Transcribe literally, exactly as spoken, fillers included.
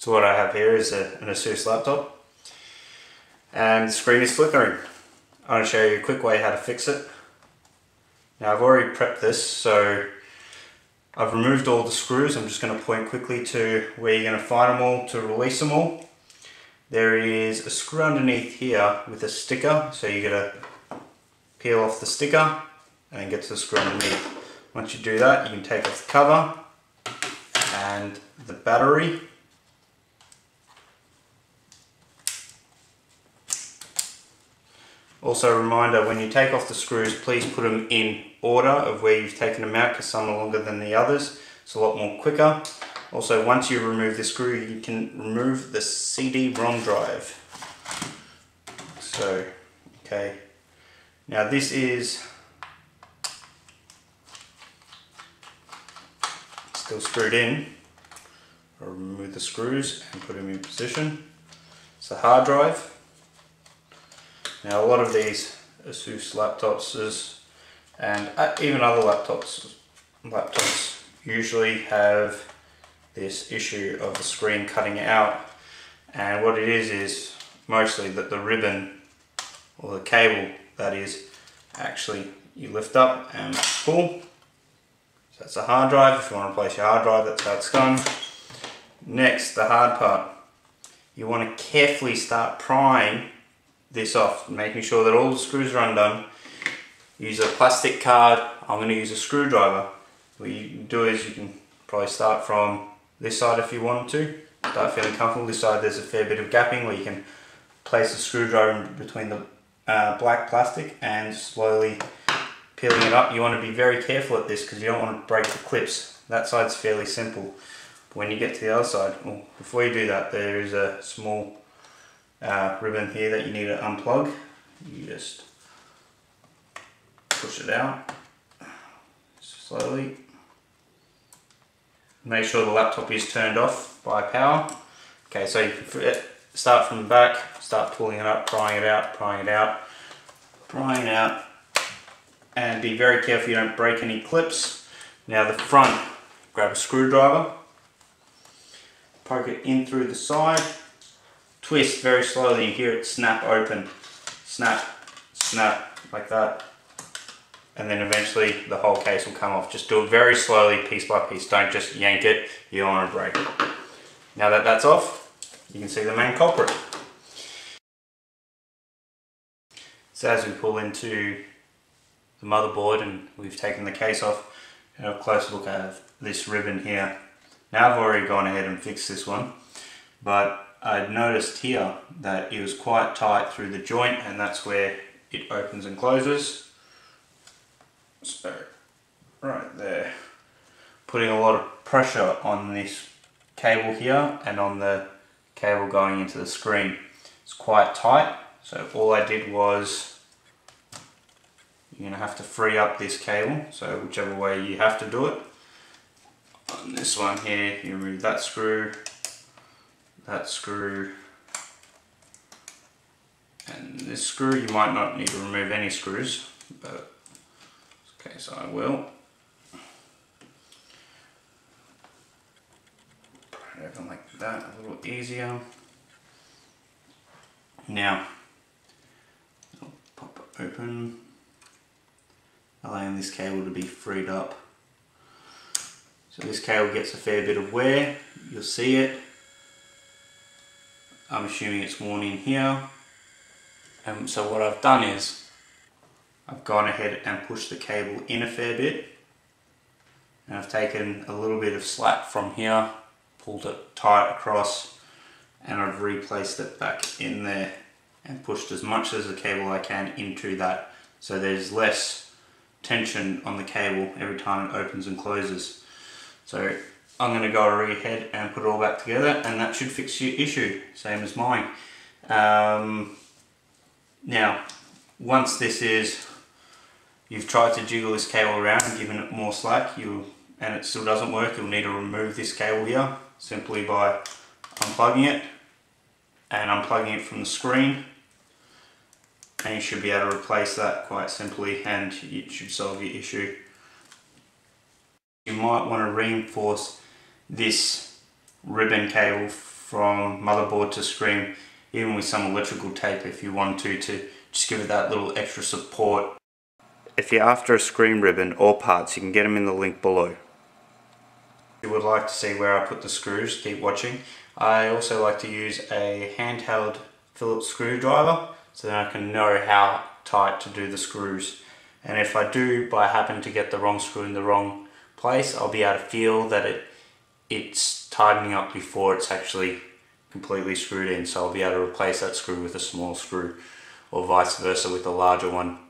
So what I have here is a, an Asus laptop, and the screen is flickering. I'm going to show you a quick way how to fix it. Now I've already prepped this, so I've removed all the screws. I'm just going to point quickly to where you're going to find them all to release them all. There is a screw underneath here with a sticker, so you're going to peel off the sticker and get to the screw underneath. Once you do that, you can take off the cover and the battery. Also, a reminder, when you take off the screws, please put them in order of where you've taken them out, because some are longer than the others. It's a lot more quicker. Also, once you remove the screw, you can remove the C D ROM drive. So, okay. Now this is still screwed in. I'll remove the screws and put them in position. It's the hard drive. Now a lot of these Asus laptops and even other laptops laptops usually have this issue of the screen cutting out, and what it is is mostly that the ribbon or the cable that is actually you lift up and pull. So that's a hard drive. If you want to replace your hard drive, that's how it's done. Next, the hard part. You want to carefully start prying this off, making sure that all the screws are undone. Use a plastic card. I'm going to use a screwdriver. What you can do is you can probably start from this side if you want to. Start feeling comfortable. This side there's a fair bit of gapping where you can place a screwdriver in between the uh, black plastic and slowly peeling it up. You want to be very careful at this because you don't want to break the clips. That side's fairly simple. But when you get to the other side, well, before you do that, there is a small Uh, ribbon here that you need to unplug. You just push it out slowly. Make sure the laptop is turned off by power. Okay, so you can start from the back, start pulling it up, prying it out, prying it out, prying it out, and be very careful you don't break any clips. Now the front, grab a screwdriver, poke it in through the side. Twist very slowly, you hear it snap open, snap, snap, like that, and then eventually the whole case will come off. Just do it very slowly, piece by piece, don't just yank it, you don't want to break it. Now that that's off, you can see the main culprit. So as we pull into the motherboard and we've taken the case off, have a close look at this ribbon here. Now I've already gone ahead and fixed this one, but I'd noticed here that it was quite tight through the joint, and that's where it opens and closes. So, right there. Putting a lot of pressure on this cable here and on the cable going into the screen. It's quite tight, so all I did was, you're going to have to free up this cable, so whichever way you have to do it. On this one here, you remove that screw, that screw, and this screw. You might not need to remove any screws, but okay, so I will. Pry it open like that, a little easier. Now, I'll pop it open, allowing this cable to be freed up. So this cable gets a fair bit of wear, you'll see it. I'm assuming it's worn in here. Um, so what I've done is I've gone ahead and pushed the cable in a fair bit, and I've taken a little bit of slack from here, pulled it tight across, and I've replaced it back in there and pushed as much as the cable I can into that, so there's less tension on the cable every time it opens and closes. So I'm going to go ahead and put it all back together, and that should fix your issue, same as mine. Um, now, once this is, you've tried to jiggle this cable around and given it more slack, you and it still doesn't work, you'll need to remove this cable here simply by unplugging it and unplugging it from the screen, and you should be able to replace that quite simply, and it should solve your issue. You might want to reinforce this ribbon cable from motherboard to screen, even with some electrical tape if you want to, to just give it that little extra support. If you're after a screen ribbon or parts, you can get them in the link below. If you would like to see where I put the screws, keep watching. I also like to use a handheld Phillips screwdriver so that I can know how tight to do the screws. And if I do, by happen to get the wrong screw in the wrong place, I'll be able to feel that it it's tightening up before it's actually completely screwed in. So I'll be able to replace that screw with a small screw, or vice versa with a larger one.